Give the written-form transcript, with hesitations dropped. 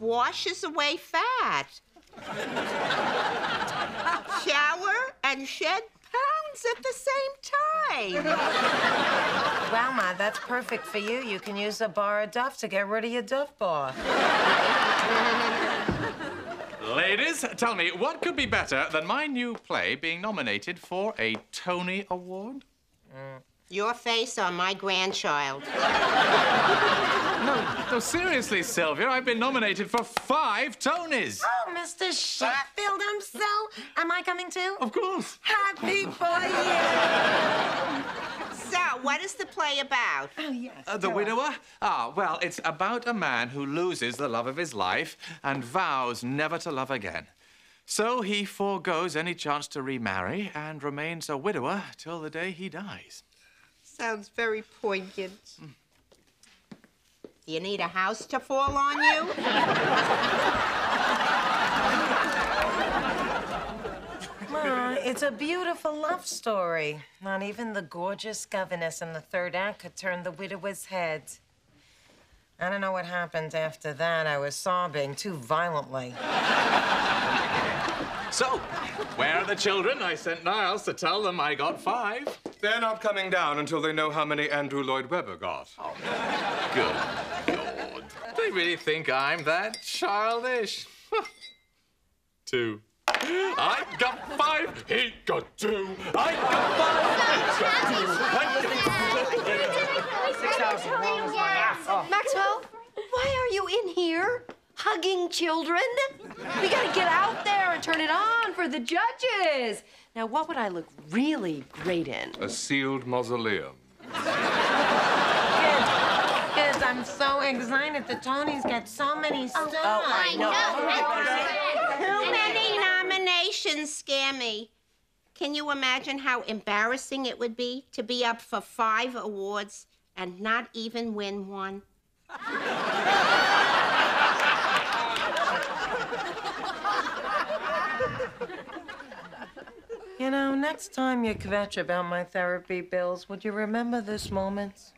washes away fat. Shower and shed pounds at the same time. Wow, Ma, that's perfect for you. You can use a bar of Dove to get rid of your Dove bar. Ladies, tell me, what could be better than my new play being nominated for a Tony Award? Your face on my grandchild. No, seriously, Sylvia, I've been nominated for 5 Tonys. Oh, Mr. Shatfield, I'm so... Am I coming too? Of course. Happy for you. So, what is the play about? Oh, yes. The widower? Ah, well, it's about a man who loses the love of his life and vows never to love again. So he forgoes any chance to remarry and remains a widower till the day he dies. Sounds very poignant. Do you need a house to fall on you? Ma, it's a beautiful love story. Not even the gorgeous governess in the 3rd act could turn the widower's head. I don't know what happened after that. I was sobbing too violently. So, where are the children? I sent Niles to tell them I got 5. They're not coming down until they know how many Andrew Lloyd Webber got. Oh, good Lord. They really think I'm that childish. 2. I got 5, he got 2. I got 5, he got 2. Maxwell, why are you in here? Hugging children? We gotta get out there and turn it on for the judges. Now, what would I look really great in? A sealed mausoleum. Kids, I'm so excited. The Tonys get so many stars. Oh, I know. Too many nominations scare me. Can you imagine how embarrassing it would be to be up for 5 awards and not even win 1? You know, next time you kvetch about my therapy bills, would you remember this moment?